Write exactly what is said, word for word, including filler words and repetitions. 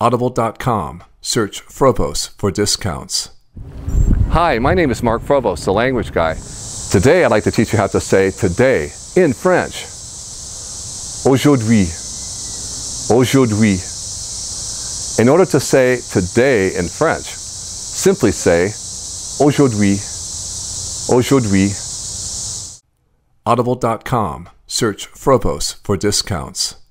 Audible dot com. Search Frobose for discounts. Hi, my name is Mark Frobose, the Language Guy. Today I'd like to teach you how to say today in French. Aujourd'hui. Aujourd'hui. In order to say today in French, simply say aujourd'hui. Aujourd'hui. Audible dot com. Search Frobose for discounts.